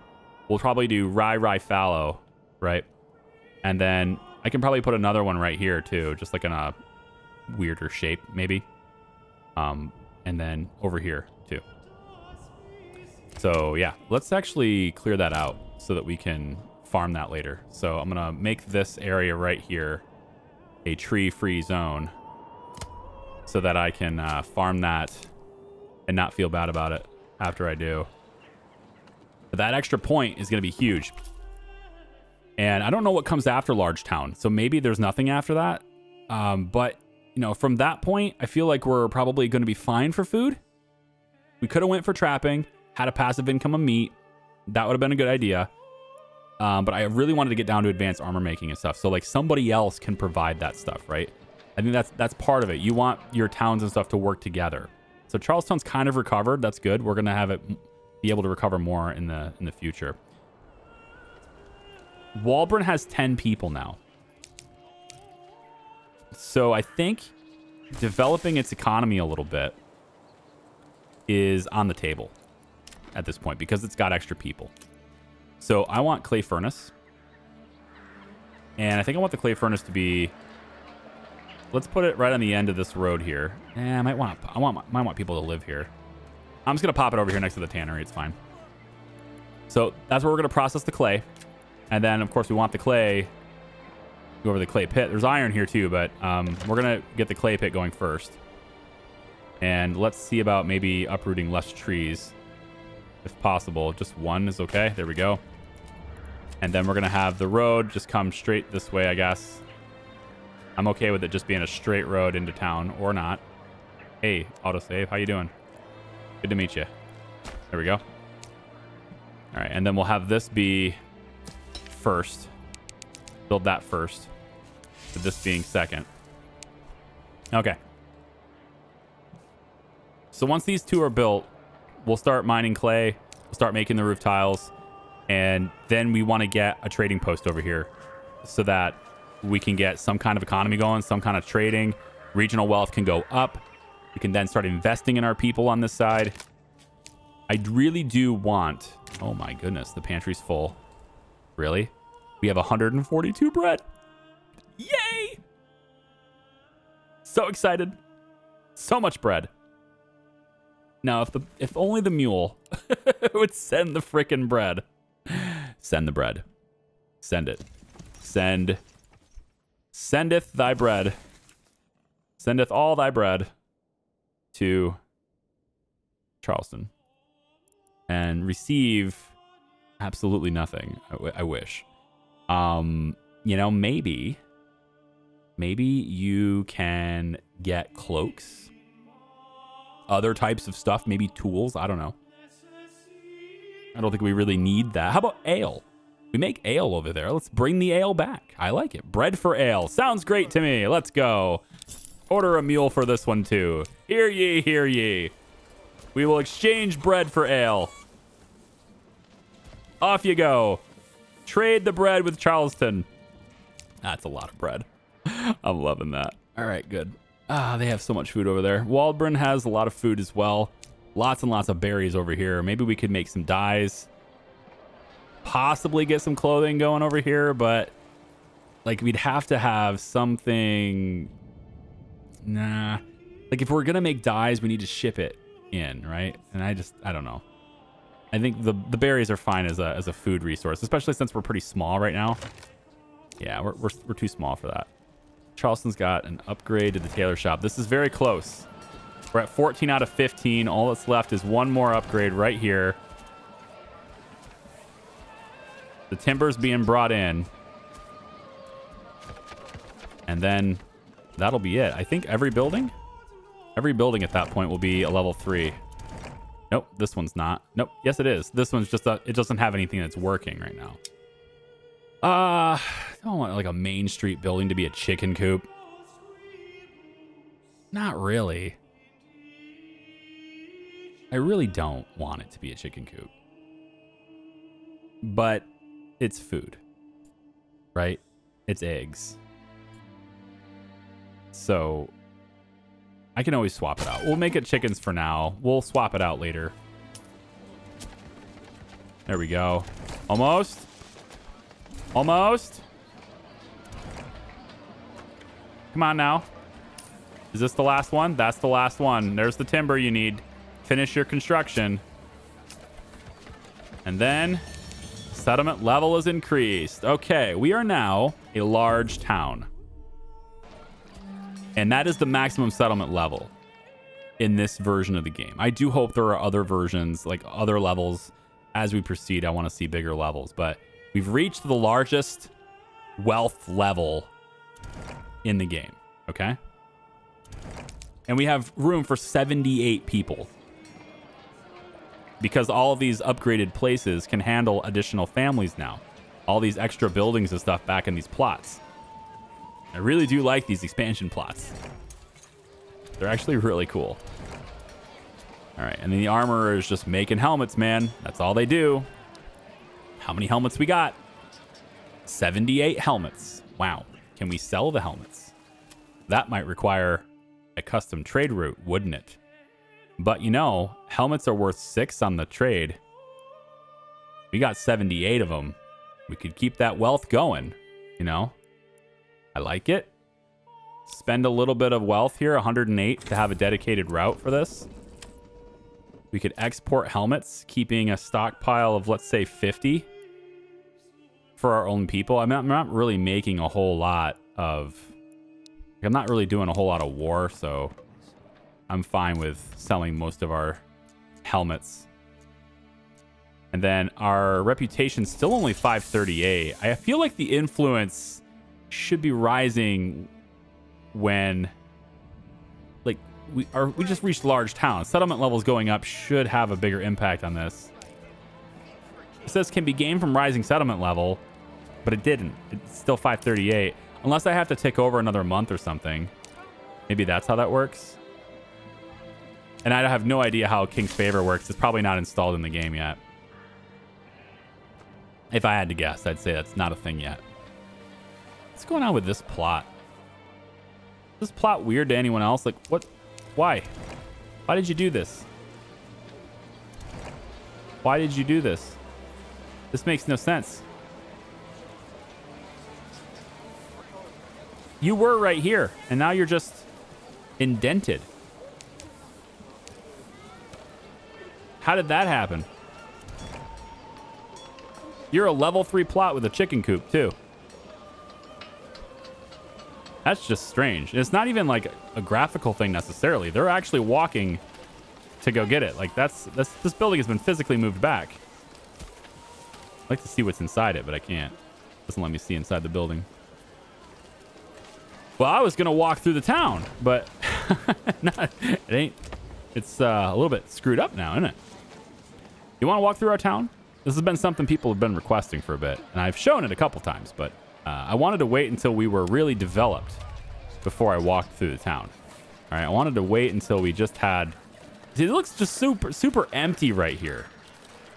We'll probably do rye, rye, fallow, right? And then I can probably put another one right here too, just like in a weirder shape maybe. Um, and then over here too. So yeah, let's actually clear that out so that we can farm that later. So I'm gonna make this area right here a tree-free zone so that I can uh, farm that and not feel bad about it after I do. But that extra point is gonna be huge. And I don't know what comes after large town, so maybe there's nothing after that. Um, but you know, from that point, I feel like we're probably going to be fine for food. We could have went for trapping, had a passive income of meat. That would have been a good idea. Um, but I really wanted to get down to advanced armor making and stuff. So like somebody else can provide that stuff, right? I think that's that's part of it. You want your towns and stuff to work together. So Charlestown's kind of recovered. That's good. We're going to have it be able to recover more in the in the future. Wahlbrunn has ten people now. So I think developing its economy a little bit is on the table at this point because it's got extra people. So I want clay furnace. And I think I want the clay furnace to be, let's put it right on the end of this road here. Eh, I might want, I want, I might want people to live here. I'm just going to pop it over here next to the tannery. It's fine. So that's where we're going to process the clay. And then of course we want the clay go over the clay pit. There's iron here too, but um, we're going to get the clay pit going first. And let's see about maybe uprooting less trees if possible. Just one is okay. There we go. And then we're going to have the road just come straight this way, I guess. I'm okay with it just being a straight road into town or not. Hey, autosave. How you doing? Good to meet you. There we go. All right. And then we'll have this be first. Build that first, with this being second. Okay, So once these two are built, we'll start mining clay, we'll start making the roof tiles, and then we want to get a trading post over here so that we can get some kind of economy going, some kind of trading. Regional wealth can go up. We can then start investing in our people on this side. I really do want... Oh my goodness, the pantry's full. Really? We have one hundred forty-two bread. Yay! So excited. So much bread. Now, if the if only the mule would send the frickin' bread. Send the bread. Send it. Send. Sendeth thy bread. Sendeth all thy bread to Charleston. And receive absolutely nothing. I, w I wish. Um, you know, maybe... Maybe you can get cloaks. Other types of stuff. Maybe tools. I don't know. I don't think we really need that. How about ale? We make ale over there. Let's bring the ale back. I like it. Bread for ale. Sounds great to me. Let's go. Order a mule for this one too. Hear ye, hear ye. We will exchange bread for ale. Off you go. Trade the bread with Charleston. That's a lot of bread. I'm loving that. All right, good. Ah, they have so much food over there. Wahlbrunn has a lot of food as well. Lots and lots of berries over here. Maybe we could make some dyes. Possibly get some clothing going over here, but like we'd have to have something. Nah. Like if we're going to make dyes, we need to ship it in, right? And I just, I don't know. I think the, the berries are fine as a, as a food resource, especially since we're pretty small right now. Yeah, we're, we're, we're too small for that. Charleston's got an upgrade to the tailor shop. This is very close. We're at fourteen out of fifteen. All that's left is one more upgrade right here. The timber's being brought in. And then that'll be it. I think every building, every building at that point will be a level three. Nope, this one's not. Nope, yes it is. This one's just, a, it doesn't have anything that's working right now. Uh, I don't want like a Main Street building to be a chicken coop. Not really. I really don't want it to be a chicken coop. But it's food, right? It's eggs. So I can always swap it out. We'll make it chickens for now. We'll swap it out later. There we go. Almost. Almost. Come on now. Is this the last one? That's the last one. There's the timber you need. Finish your construction. And then settlement level is increased. Okay, we are now a large town. And that is the maximum settlement level in this version of the game. I do hope there are other versions, like other levels. As we proceed, I want to see bigger levels, but we've reached the largest wealth level in the game, okay? And we have room for seventy-eight people because all of these upgraded places can handle additional families now. All these extra buildings and stuff back in these plots. I really do like these expansion plots. They're actually really cool. All right, and then the armorer is just making helmets, man. That's all they do. How many helmets we got? seventy-eight helmets. Wow. Can we sell the helmets? That might require a custom trade route, wouldn't it? But you know, helmets are worth six on the trade. We got seventy-eight of them. We could keep that wealth going, you know? I like it. Spend a little bit of wealth here, one hundred eight, to have a dedicated route for this. We could export helmets, keeping a stockpile of, let's say, fifty for our own people. I'm not, I'm not really making a whole lot of... Like, I'm not really doing a whole lot of war, so I'm fine with selling most of our helmets. And then our reputation's still only five thirty-eight. I feel like the influence should be rising when... We are we just reached large town. Settlement levels going up should have a bigger impact on this. It says can be gained from rising settlement level, but it didn't. It's still five thirty-eight. Unless I have to take over another month or something. Maybe that's how that works. And I have no idea how King's Favor works. It's probably not installed in the game yet. If I had to guess, I'd say that's not a thing yet. What's going on with this plot? Is this plot weird to anyone else? Like, what? Why? Why did you do this? Why did you do this? This makes no sense. You were right here, and now you're just indented. How did that happen? You're a level three plot with a chicken coop, too. That's just strange. It's not even like a graphical thing necessarily. They're actually walking to go get it. Like that's, that's this building has been physically moved back. I'd like to see what's inside it, but I can't. It doesn't let me see inside the building. Well, I was going to walk through the town, but not, it ain't. It's uh, a little bit screwed up now, isn't it? You want to walk through our town? This has been something people have been requesting for a bit, and I've shown it a couple times, but uh, I wanted to wait until we were really developed before I walked through the town. All right, I wanted to wait until we just had... See, it looks just super, super empty right here.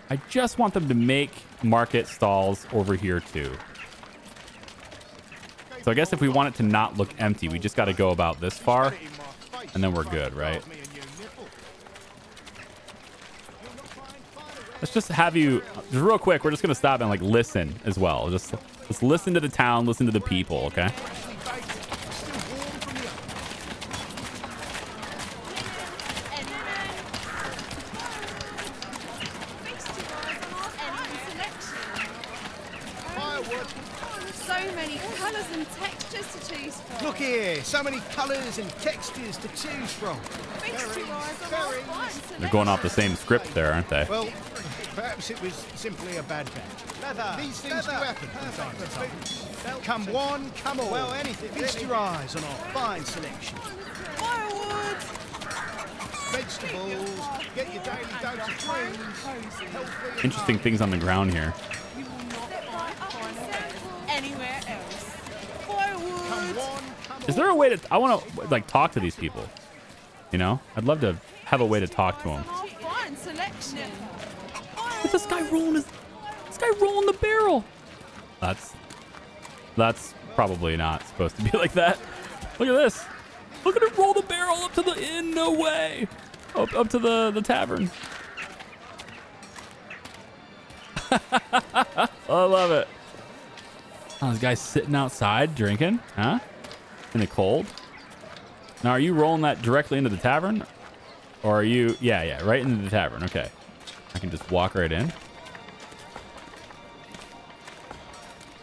I just want them to make market stalls over here too. So I guess if we want it to not look empty, we just got to go about this far, and then we're good, right? Let's just have you, just real quick, we're just going to stop and like listen as well. Just, just listen to the town, listen to the people, okay? So many colors and textures to choose from. Look here, so many colors and textures to choose from. They're going off the same script there, aren't they? Well, perhaps it was simply a bad batch. Leather, These things leather, do happen perfect, from time to time. Come one, come all. Well, anything. Feast really. your eyes on our fine selection. Firewoods. Vegetables. Get your daily dose of greens. Interesting things on the ground here. Is there a way to... I want to, like, talk to these people. You know? I'd love to have a way to talk to them. Look at this guy rolling his... This guy rolling the barrel. That's... That's probably not supposed to be like that. Look at this. Look at him roll the barrel up to the inn. No way. Up, up to the, the tavern. I love it. Oh, this guy's sitting outside drinking. Huh? In the cold. Now, are you rolling that directly into the tavern? Or are you... Yeah, yeah, right into the tavern. Okay. I can just walk right in.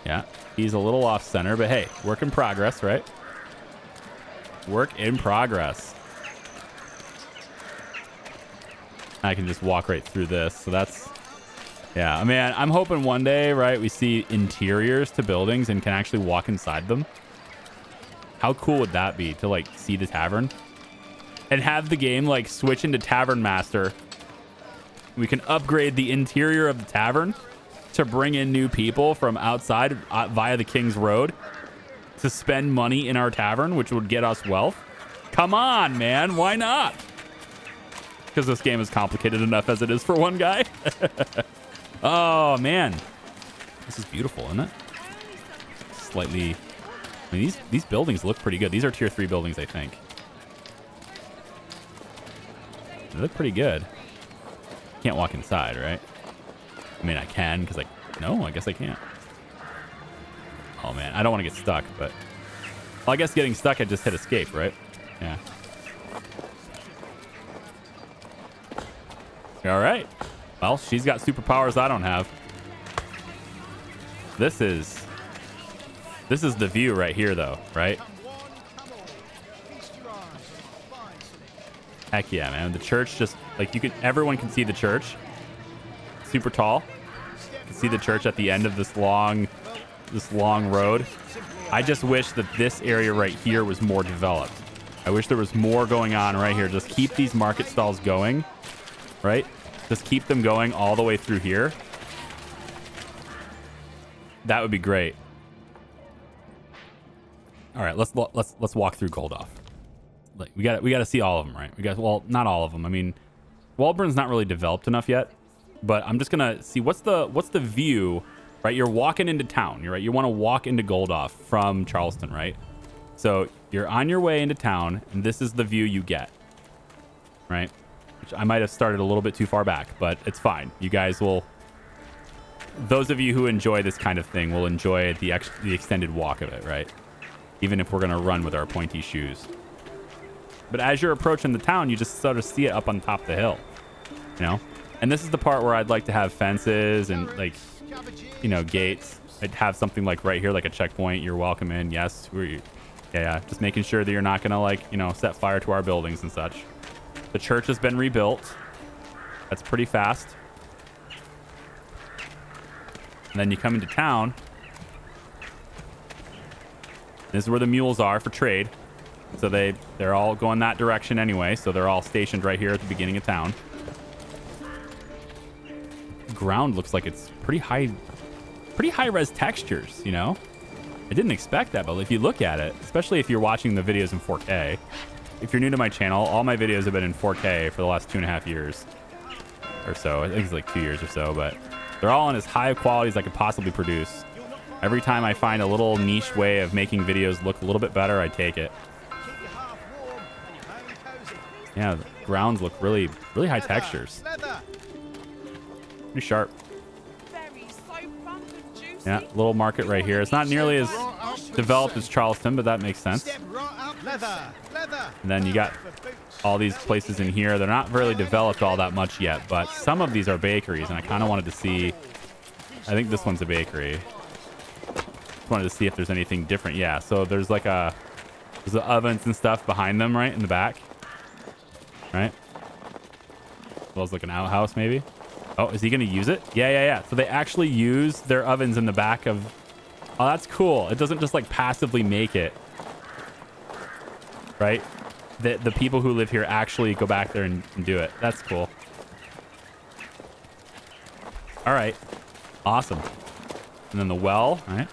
Yeah. He's a little off center, but hey, work in progress, right? Work in progress. I can just walk right through this. So that's... Yeah, man, I'm hoping one day, right, we see interiors to buildings and can actually walk inside them. How cool would that be to, like, see the tavern and have the game, like, switch into Tavern Master? We can upgrade the interior of the tavern to bring in new people from outside uh, via the King's Road to spend money in our tavern, which would get us wealth. Come on, man. Why not? Because this game is complicated enough as it is for one guy. Oh, man. This is beautiful, isn't it? Slightly... I mean, these, these buildings look pretty good. These are tier three buildings, I think. They look pretty good. Can't walk inside, right? I mean, I can, because, like, no, I guess I can't. Oh, man, I don't want to get stuck, but... Well, I guess getting stuck, I just hit escape, right? Yeah. All right. Well, she's got superpowers I don't have. This is... This is the view right here, though, right? Heck yeah, man. The church just, like, you can, everyone can see the church. Super tall. You can see the church at the end of this long, this long road. I just wish that this area right here was more developed. I wish there was more going on right here. Just keep these market stalls going, right? Just keep them going all the way through here. That would be great. All right, let's let's let's walk through Goldorf. like we got we got to see all of them, right? We got well, not all of them. I mean, Wahlbrunn's not really developed enough yet, but I'm just gonna see what's the what's the view, right? You're walking into town. You're right. You want to walk into Goldorf from Charleston, right? So you're on your way into town, and this is the view you get, right? Which I might have started a little bit too far back, but it's fine. You guys will. Those of you who enjoy this kind of thing will enjoy the ex the extended walk of it, right? Even if we're gonna run with our pointy shoes. But as you're approaching the town, you just sort of see it up on top of the hill, you know? And this is the part where I'd like to have fences and, like, you know, gates. I'd have something like right here, like a checkpoint. You're welcome in. Yes. Who are you? Yeah, yeah. Just making sure that you're not gonna, like, you know, set fire to our buildings and such. The church has been rebuilt. That's pretty fast. And then you come into town. This is where the mules are for trade. So they, they're all going that direction anyway. So they're all stationed right here at the beginning of town. The ground looks like it's pretty high, pretty high-res textures, you know? I didn't expect that, but if you look at it, especially if you're watching the videos in four K. If you're new to my channel, all my videos have been in four K for the last two and a half years or so. I think it's like two years or so, but they're all in as high of quality as I could possibly produce. Every time I find a little niche way of making videos look a little bit better, I take it. Yeah, the grounds look really, really high textures. Pretty sharp. Yeah, little market right here. It's not nearly as developed as Charleston, but that makes sense. And then you got all these places in here. They're not really developed all that much yet, but some of these are bakeries, and I kind of wanted to see... I think this one's a bakery. Wanted to see if there's anything different. Yeah, so there's like a there's the ovens and stuff behind them, right in the back, right? As well as like an outhouse maybe. Oh, is he gonna use it? Yeah, yeah, yeah. So they actually use their ovens in the back of... Oh, that's cool. It doesn't just like passively make it, right? The the people who live here actually go back there and, and do it. That's cool. All right, awesome. And then the well, all right.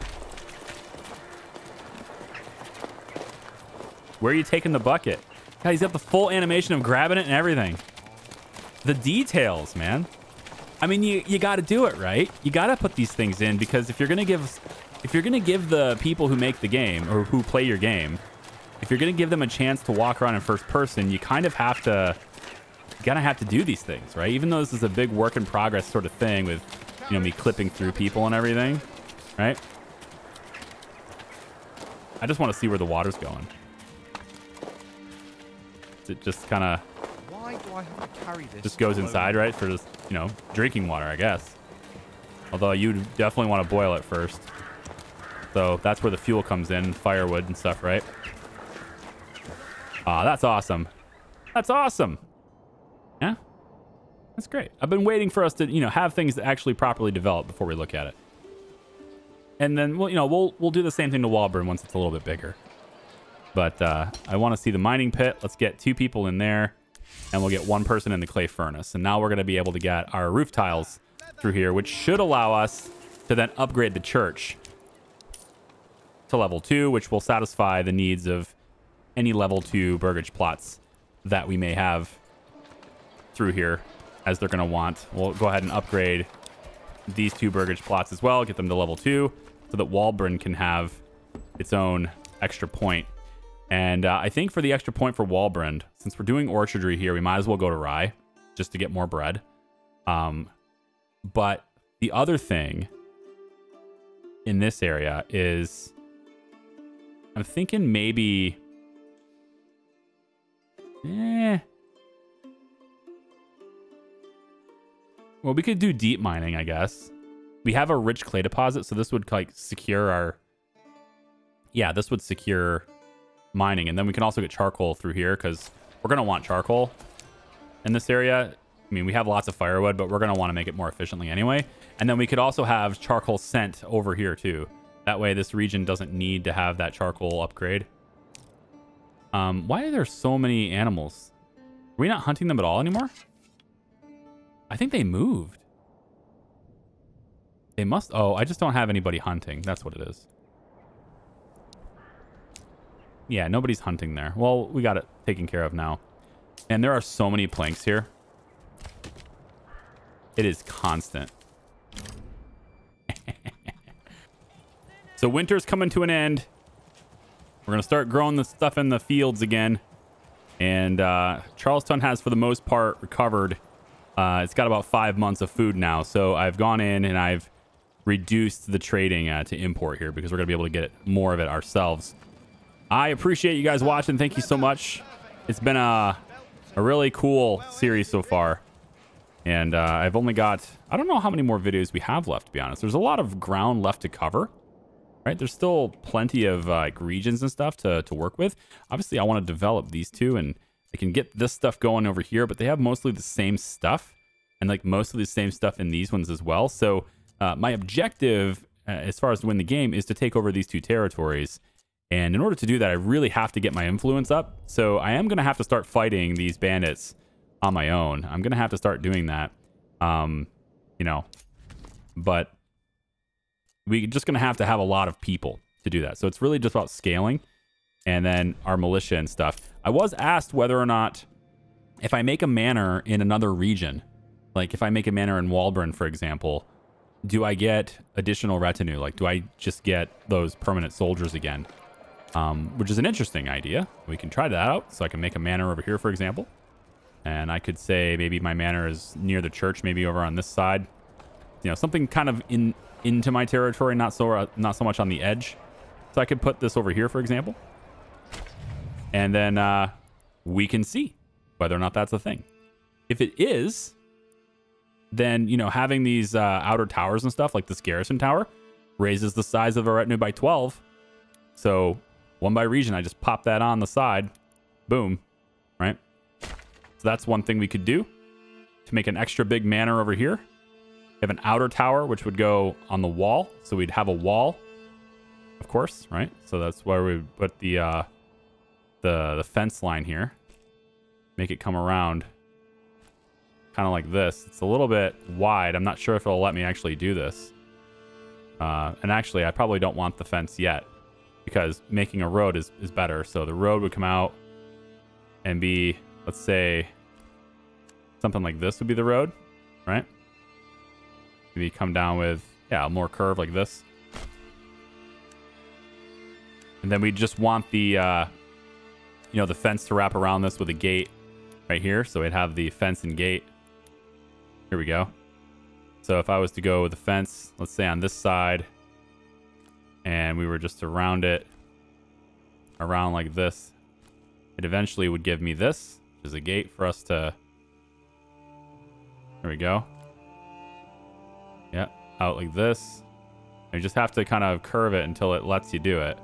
Where are you taking the bucket? God, he's got the full animation of grabbing it and everything. The details, man. I mean, you you got to do it, right? You got to put these things in, because if you're gonna give, if you're gonna give the people who make the game or who play your game, if you're gonna give them a chance to walk around in first person, you kind of have to, you gotta have to do these things, right? Even though this is a big work in progress sort of thing with, you know, me clipping through people and everything, right? I just want to see where the water's going. It just kind of just goes inside, right? For just, you know, drinking water, I guess. Although you definitely want to boil it first. So that's where the fuel comes in, firewood and stuff, right? Ah, that's awesome. That's awesome. Yeah, that's great. I've been waiting for us to, you know, have things that actually properly develop before we look at it. And then, well, you know, we'll we'll do the same thing to Wahlbrunn once it's a little bit bigger. But uh, I want to see the mining pit. Let's get two people in there, and we'll get one person in the clay furnace. And now we're going to be able to get our roof tiles through here, which should allow us to then upgrade the church to level two, which will satisfy the needs of any level two burgage plots that we may have through here, as they're going to want. We'll go ahead and upgrade these two burgage plots as well, get them to level two, so that Wahlbrunn can have its own extra point. And uh, I think for the extra point for Wahlbrunn, since we're doing orchardry here, we might as well go to rye just to get more bread. Um, but the other thing in this area is I'm thinking maybe... Eh. Well, we could do deep mining, I guess. We have a rich clay deposit, so this would like secure our... Yeah, this would secure... mining, and then we can also get charcoal through here, because we're going to want charcoal in this area. I mean, we have lots of firewood, but we're going to want to make it more efficiently anyway. And then we could also have charcoal sent over here too, that way this region doesn't need to have that charcoal upgrade. Um why are there so many animals? Are we not hunting them at all anymore? I think they moved. They must. Oh, I just don't have anybody hunting. That's what it is. Yeah, nobody's hunting there. Well, we got it taken care of now. And there are so many planks here. It is constant. So winter's coming to an end. We're going to start growing the stuff in the fields again. And uh, Charlestown has, for the most part, recovered. Uh, it's got about five months of food now. So I've gone in and I've reduced the trading uh, to import here because we're going to be able to get more of it ourselves. I appreciate you guys watching. Thank you so much. It's been a, a really cool series so far. And uh, I've only got, I don't know how many more videos we have left, to be honest. There's a lot of ground left to cover, right? There's still plenty of uh, like regions and stuff to, to work with. Obviously, I want to develop these two and I can get this stuff going over here, but they have mostly the same stuff and like mostly the same stuff in these ones as well. So uh, my objective uh, as far as to win the game is to take over these two territories. And in order to do that, I really have to get my influence up. So I am going to have to start fighting these bandits on my own. I'm gonna have to start doing that, um you know, but we're just gonna have to have a lot of people to do that. So it's really just about scaling and then our militia and stuff. I was asked whether or not if I make a manor in another region, like if I make a manor in Wahlbrunn, for example, do I get additional retinue? Like, do I just get those permanent soldiers again? Um which is an interesting idea. We can try that out. So I can make a manor over here, for example. And I could say maybe my manor is near the church, maybe over on this side, you know, something kind of in into my territory, not so uh, not so much on the edge. So I could put this over here, for example, and then uh, we can see whether or not that's a thing. If it is, then, you know, having these uh, outer towers and stuff like this garrison tower raises the size of a retinue by twelve. So one by region, I just pop that on the side, boom, right? So that's one thing we could do to make an extra big manor over here. We have an outer tower, which would go on the wall. So we'd have a wall, of course, right? So that's where we put the, uh, the, the fence line here. Make it come around kind of like this. It's a little bit wide. I'm not sure if it'll let me actually do this. Uh, and actually, I probably don't want the fence yet because making a road is, is better. So the road would come out and be... Let's say something like this would be the road, right? Maybe come down with, yeah, a more curve like this. And then we just want the, uh, you know, the fence to wrap around this with a gate right here. So we'd have the fence and gate. Here we go. So if I was to go with the fence, let's say on this side, and we were just to round it around like this, it eventually would give me this. Is a gate for us to, there we go, yeah, out like this. And you just have to kind of curve it until it lets you do it.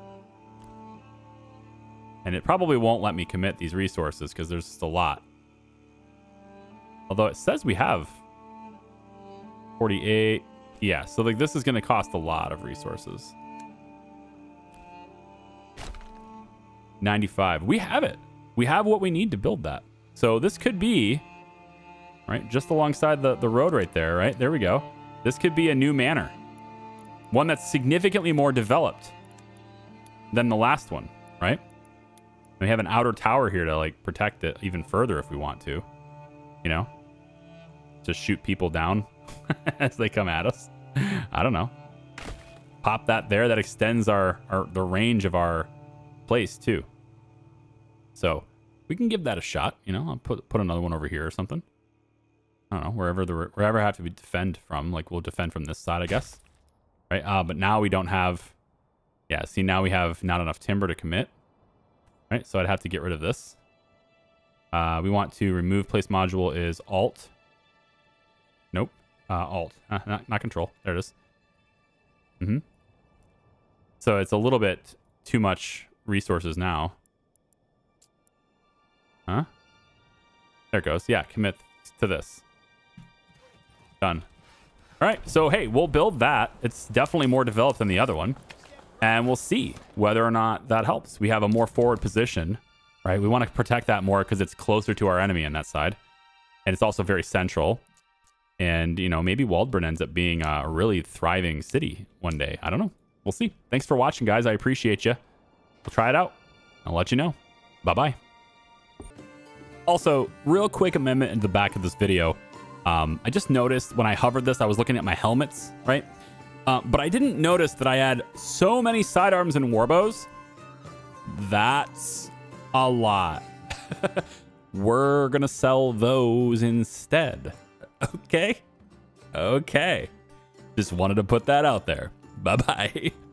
And it probably won't let me commit these resources because there's just a lot, although it says we have forty-eight. Yeah, so like this is going to cost a lot of resources. Ninety-five. We have it. We have what we need to build that. So this could be, right, just alongside the, the road right there, right? There we go. This could be a new manor. One that's significantly more developed than the last one, right? And we have an outer tower here to, like, protect it even further if we want to, you know? To shoot people down as they come at us. I don't know. Pop that there. That extends our, our the range of our place, too. So we can give that a shot, you know. I'll put put another one over here or something. I don't know, wherever the wherever I have to defend from. Like, we'll defend from this side, I guess. Right? Uh, but now we don't have. Yeah, see, now we have not enough timber to commit. Right? So I'd have to get rid of this. Uh, we want to remove place module is Alt. Nope. Uh, Alt. Uh, not, not Control. There it is. Mm-hmm. So it's a little bit too much resources now. Huh? There it goes. Yeah, commit to this. Done. All right. So, hey, we'll build that. It's definitely more developed than the other one. And we'll see whether or not that helps. We have a more forward position, right? We want to protect that more because it's closer to our enemy on that side. And it's also very central. And, you know, maybe Wahlbrunn ends up being a really thriving city one day. I don't know. We'll see. Thanks for watching, guys. I appreciate you. We'll try it out. I'll let you know. Bye-bye. Also, real quick amendment in the back of this video. Um, I just noticed when I hovered this, I was looking at my helmets, right? Uh, but I didn't notice that I had so many sidearms and warbows. That's a lot. We're going to sell those instead. Okay. Okay. Just wanted to put that out there. Bye-bye.